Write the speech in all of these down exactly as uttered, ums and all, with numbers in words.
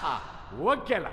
ಹಾ ಓಕೆಲ್ಲ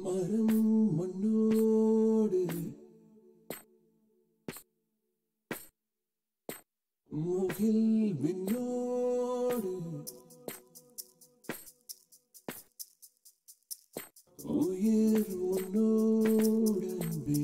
Maram mannodi mugil vinnodi uyir unnodanbe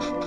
You